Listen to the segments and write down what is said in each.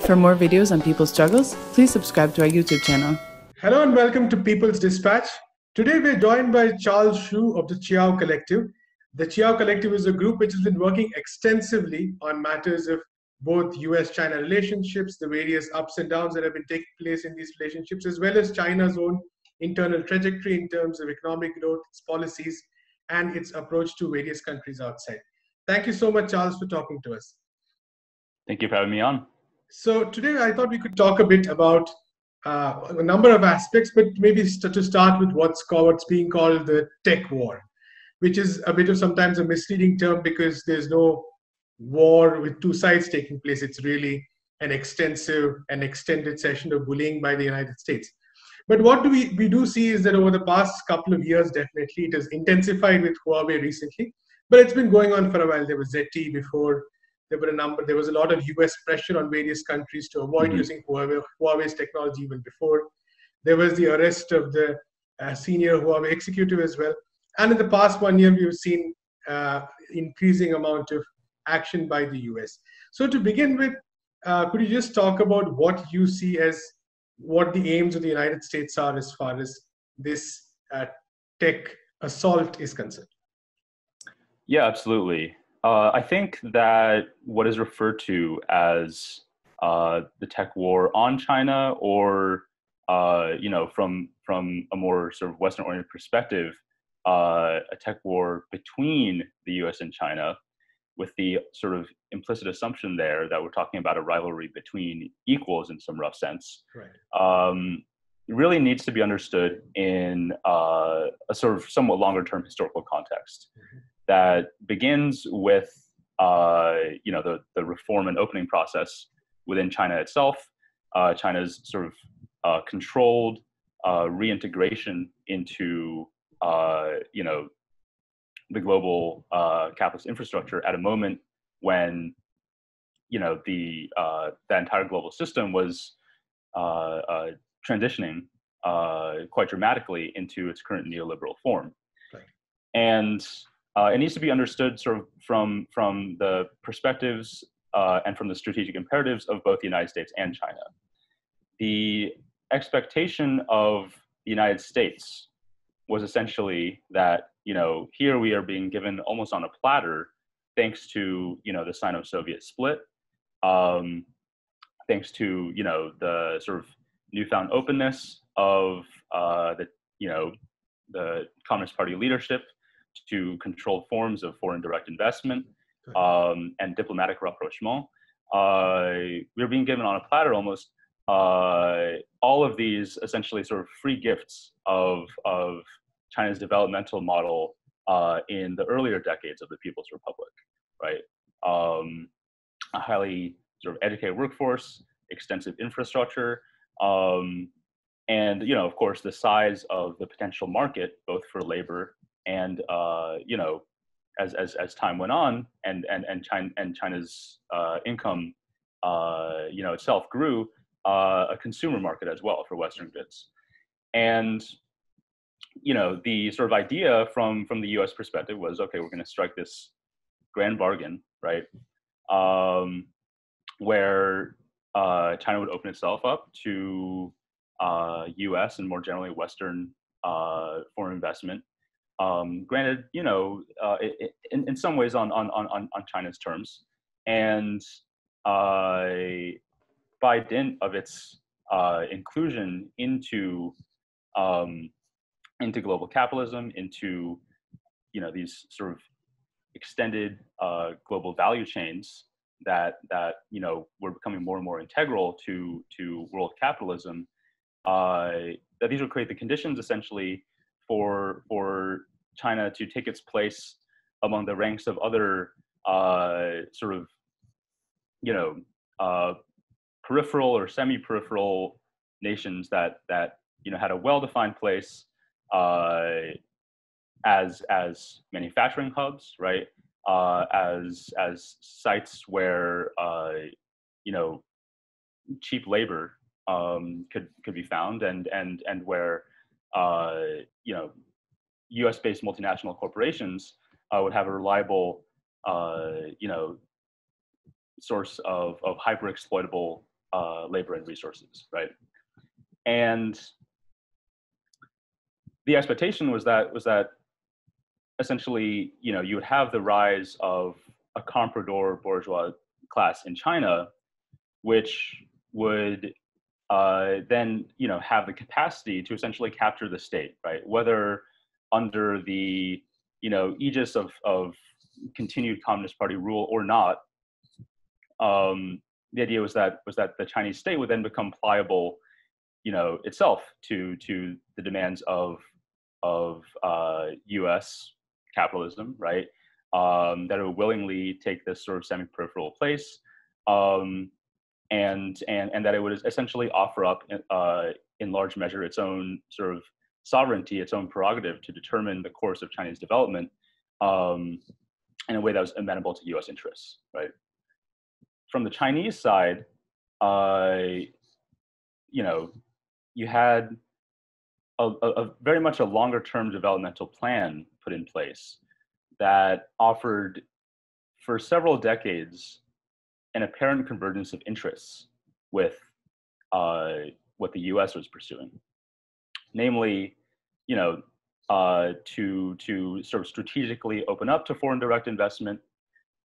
For more videos on people's struggles, please subscribe to our YouTube channel. Hello and welcome to People's Dispatch. Today we're joined by Charles Xu of the Chiao Collective. The Chiao Collective is a group which has been working extensively on matters of both US-China relationships, the various ups and downs that have been taking place in these relationships, as well as China's own internal trajectory in terms of economic growth, its policies, and its approach to various countries outside. Thank you so much, Charles, for talking to us. Thank you for having me on. So today I thought we could talk a bit about a number of aspects, but maybe to start with what's being called the tech war, which is a bit of sometimes a misleading term because there's no war with two sides taking place. It's really an extensive and extended session of bullying by the United States. But what we do see is that over the past couple of years, definitely, it has intensified with Huawei recently, but it's been going on for a while. There was ZTE before. There was a lot of US pressure on various countries to avoid using Huawei's technology even before. There was the arrest of the senior Huawei executive as well. And in the past 1 year, we've seen increasing amount of action by the US. So to begin with, could you just talk about what you see as what the aims of the United States are as far as this tech assault is concerned? Yeah, absolutely. I think that what is referred to as the tech war on China, or you know, from a more sort of Western-oriented perspective, a tech war between the U.S. and China, with the sort of implicit assumption there that we're talking about a rivalry between equals in some rough sense, right. Really needs to be understood in a sort of somewhat longer-term historical context. Mm-hmm. That begins with you know, the reform and opening process within China itself, China's sort of controlled reintegration into you know, the global capitalist infrastructure at a moment when, you know, the entire global system was transitioning quite dramatically into its current neoliberal form, right. And it needs to be understood sort of from the perspectives and from the strategic imperatives of both the United States and China. The expectation of the United States was essentially that, you know, here we are being given almost on a platter, thanks to, you know, the Sino-Soviet split, thanks to, you know, the sort of newfound openness of the Communist Party leadership to controlled forms of foreign direct investment and diplomatic rapprochement. We're being given on a platter almost all of these essentially sort of free gifts of China's developmental model in the earlier decades of the People's Republic, right? A highly sort of educated workforce, extensive infrastructure, and, you know, of course, the size of the potential market, both for labor and you know, as time went on, and China's income, you know, itself grew, a consumer market as well for Western goods, and, you know, the sort of idea from the U.S. perspective was, okay, we're going to strike this grand bargain, right, where China would open itself up to U.S. and more generally Western foreign investment. Granted, you know, in some ways on China's terms, and by dint of its inclusion into global capitalism, into, you know, these sort of extended global value chains that you know, were becoming more and more integral to world capitalism, that these would create the conditions essentially for China to take its place among the ranks of other sort of, you know, peripheral or semi-peripheral nations that you know, had a well-defined place as manufacturing hubs, right? As sites where you know, cheap labor could be found, and where you know, U.S.-based multinational corporations would have a reliable, you know, source of hyper-exploitable labor and resources, right? And the expectation was that essentially, you know, you would have the rise of a comprador bourgeois class in China, which would then, you know, have the capacity to essentially capture the state, right? Whether under the, you know, aegis of continued Communist Party rule or not, the idea was that the Chinese state would then become pliable, you know, itself to the demands of U.S. capitalism, right? That it would willingly take this sort of semi-peripheral place, and that it would essentially offer up in large measure its own sort of sovereignty, its own prerogative to determine the course of Chinese development in a way that was amenable to U.S. interests, right? From the Chinese side, you know, you had a very much a longer-term developmental plan put in place that offered, for several decades, an apparent convergence of interests with what the U.S. was pursuing, namely, you know, to sort of strategically open up to foreign direct investment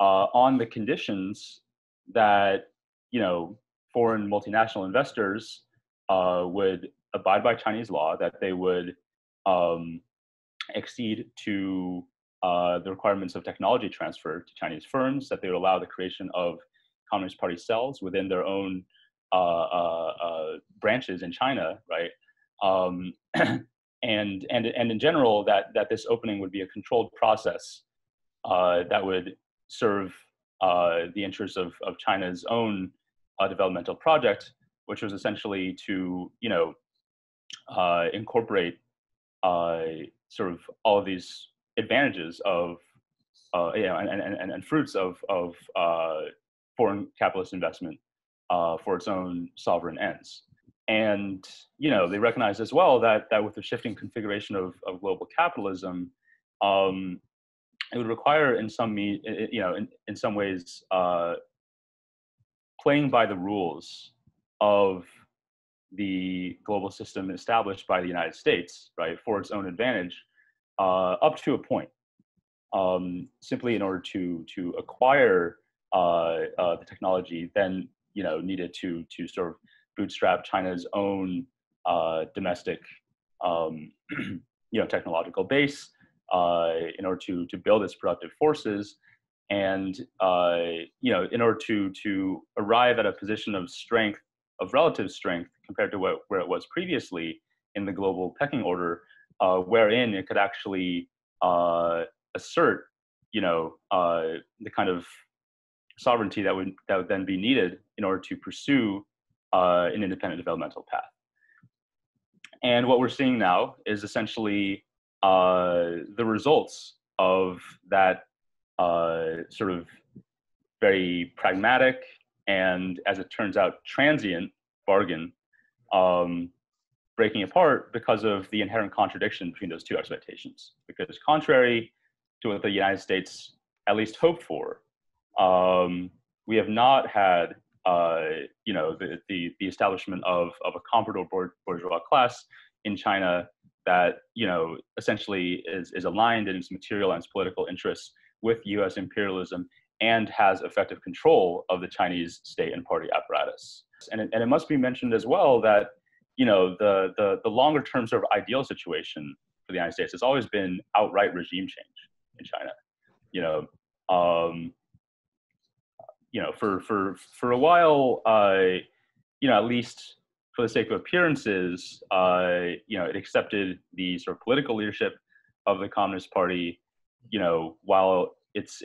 on the conditions that, you know, foreign multinational investors would abide by Chinese law, that they would accede to the requirements of technology transfer to Chinese firms, that they would allow the creation of Communist Party cells within their own branches in China, right? And in general, that this opening would be a controlled process that would serve the interests of China's own developmental project, which was essentially to, you know, incorporate sort of all of these advantages of, you know, and fruits of foreign capitalist investment for its own sovereign ends. And, you know, they recognized as well that with the shifting configuration of global capitalism, it would require in some ways playing by the rules of the global system established by the United States, right, for its own advantage, up to a point, simply in order to acquire the technology then, you know, needed to sort of bootstrap China's own domestic you know, technological base in order to build its productive forces, and you know, in order to arrive at a position of strength, of relative strength compared to where it was previously in the global pecking order, wherein it could actually assert, you know, the kind of sovereignty that would then be needed in order to pursue an independent developmental path. And what we're seeing now is essentially the results of that sort of very pragmatic and, as it turns out, transient bargain breaking apart because of the inherent contradiction between those two expectations. Because contrary to what the United States at least hoped for, we have not had you know, the establishment of a comprador bourgeois class in China that, you know, essentially is aligned in its material and its political interests with U.S. imperialism and has effective control of the Chinese state and party apparatus. And it must be mentioned as well that, you know, the longer term sort of ideal situation for the United States has always been outright regime change in China. You know, for a while, you know, at least for the sake of appearances, you know, it accepted the sort of political leadership of the Communist Party, you know, while its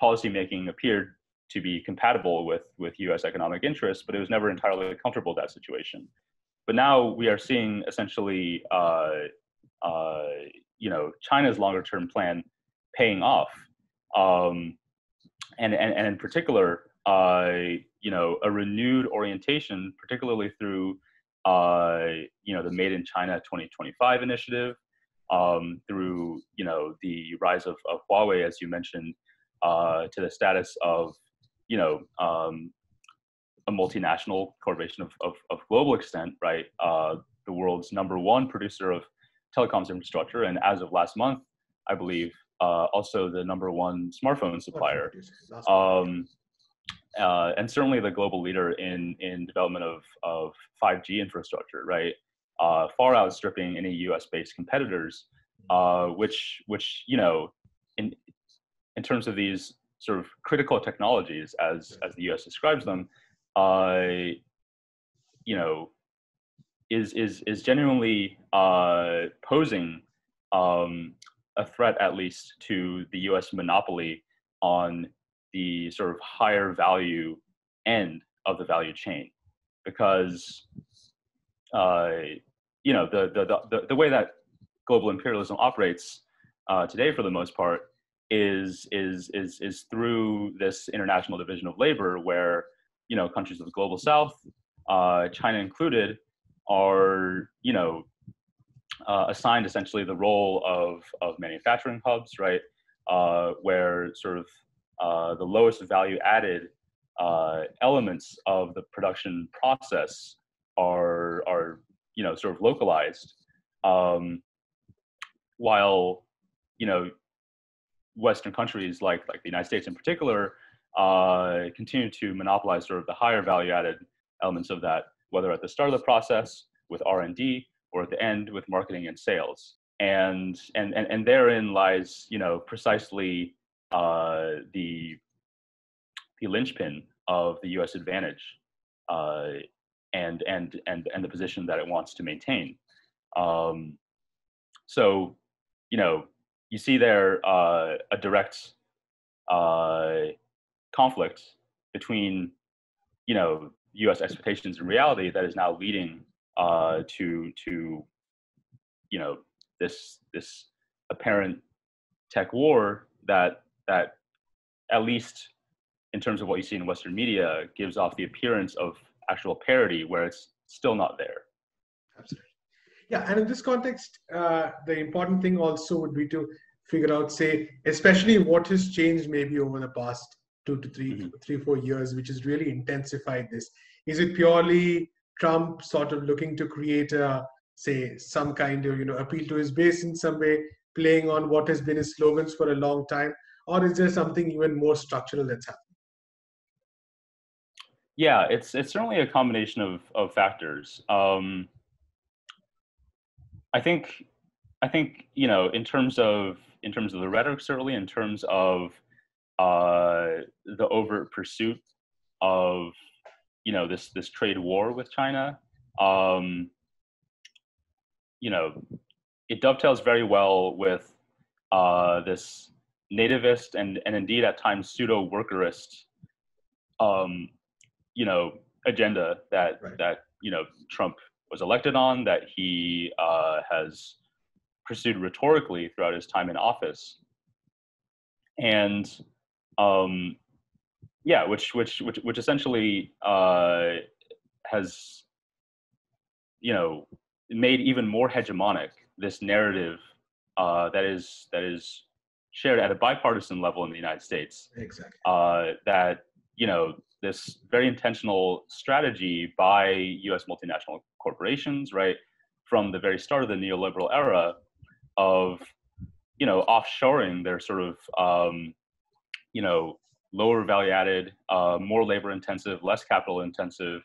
policymaking appeared to be compatible with U.S. economic interests, but it was never entirely comfortable with that situation. But now we are seeing essentially, you know, China's longer-term plan paying off, and in particular, you know, a renewed orientation, particularly through, you know, the Made in China 2025 initiative, through, you know, the rise of Huawei, as you mentioned, to the status of, you know, a multinational corporation of global extent, right? The world's #1 producer of telecoms infrastructure, and as of last month, I believe, also the #1 smartphone supplier, and certainly the global leader in development of 5G infrastructure, right? Far outstripping any U.S.-based competitors, which you know, in terms of these sort of critical technologies, as the U.S. describes them, you know, is genuinely posing a threat, at least, to the U.S. monopoly on the sort of higher value end of the value chain, because you know, the way that global imperialism operates today, for the most part, is through this international division of labor, where, you know, countries of the global south, China included, are, you know, assigned essentially the role of manufacturing hubs, right? Where sort of the lowest value added elements of the production process are you know, sort of localized, while, you know, Western countries like the United States in particular continue to monopolize sort of the higher value added elements of that, whether at the start of the process with R&D or at the end with marketing and sales. And therein lies, you know, precisely the linchpin of the U.S. advantage, and the position that it wants to maintain. So, you know, you see there a direct conflict between, you know, U.S. expectations and reality that is now leading to you know, this apparent tech war that at least in terms of what you see in Western media gives off the appearance of actual parity, where it's still not there. Absolutely. Yeah, and in this context, the important thing also would be to figure out, say, especially what has changed maybe over the past 2 to 3, 4 years, which has really intensified this. Is it purely Trump sort of looking to create a, say, some kind of, you know, appeal to his base in some way, playing on what has been his slogans for a long time, or is there something even more structural that's happening? Yeah, it's certainly a combination of factors. I think you know, in terms of the rhetoric, certainly in terms of the overt pursuit of, you know, this trade war with China, you know, it dovetails very well with this nativist and indeed at times pseudo workerist you know, agenda that you know, Trump was elected on, that he has pursued rhetorically throughout his time in office, and yeah, which essentially has, you know, made even more hegemonic this narrative that is shared at a bipartisan level in the United States. Exactly. That, you know, this very intentional strategy by U.S. multinational corporations, right, from the very start of the neoliberal era, of, you know, offshoring their sort of, you know, lower value-added, more labor-intensive, less capital-intensive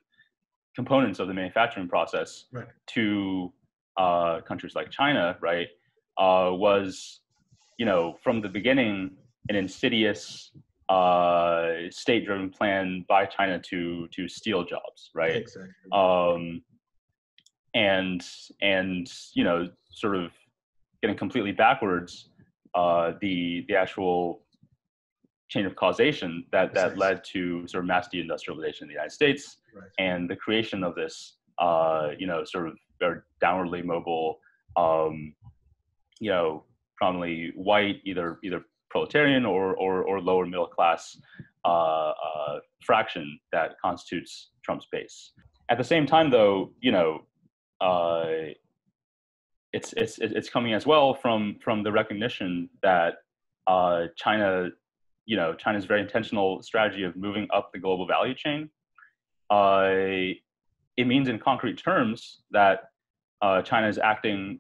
components of the manufacturing process, right, to countries like China, right, was, you know, from the beginning, an insidious state-driven plan by China to steal jobs, right? Exactly. And you know, sort of getting completely backwards, the actual chain of causation that led to sort of mass deindustrialization in the United States, right, and the creation of this you know, sort of very downwardly mobile, you know, prominently white, either proletarian or lower middle class fraction that constitutes Trump's base. At the same time, though, you know, it's coming as well from the recognition that China's very intentional strategy of moving up the global value chain it means in concrete terms that China is acting,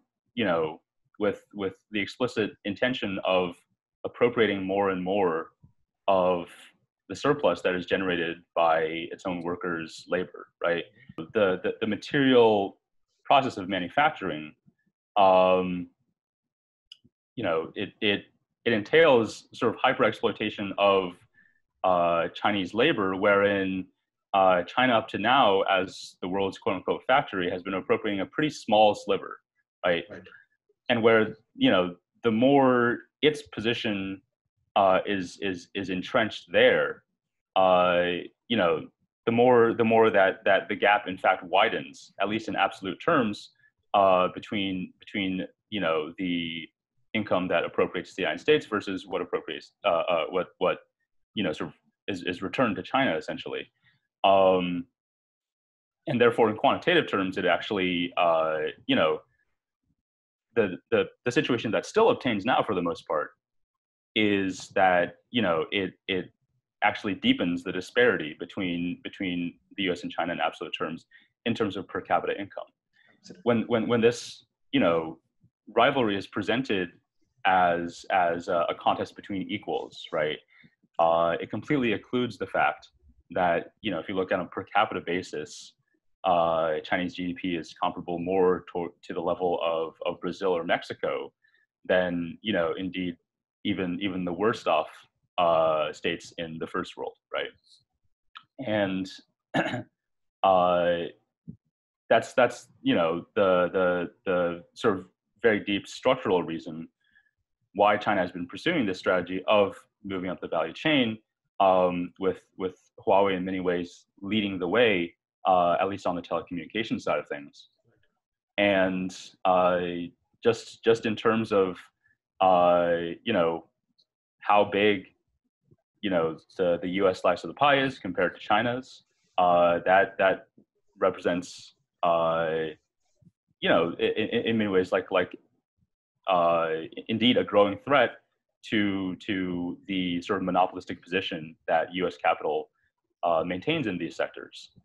with the explicit intention of appropriating more and more of the surplus that is generated by its own workers' labor, right? The material process of manufacturing, it entails sort of hyper-exploitation of Chinese labor, wherein China up to now, as the world's quote-unquote factory, has been appropriating a pretty small sliver, right? And where, the more its position is entrenched there, the more that the gap in fact widens, at least in absolute terms, between the income that appropriates to the United States versus what appropriates what is returned to China essentially, and therefore in quantitative terms, it actually the situation that still obtains now for the most part is that it actually deepens the disparity between the U.S. and China in absolute terms, in terms of per capita income. When this rivalry is presented as a contest between equals, right? It completely occludes the fact that if you look at a per capita basis, Chinese GDP is comparable more to the level of Brazil or Mexico than indeed even the worst off states in the first world, right? And that's the sort of very deep structural reason why China has been pursuing this strategy of moving up the value chain, with Huawei in many ways leading the way, at least on the telecommunications side of things. And just in terms of how big the U.S. slice of the pie is compared to China's, that represents in many ways like indeed a growing threat to the sort of monopolistic position that U.S. capital maintains in these sectors.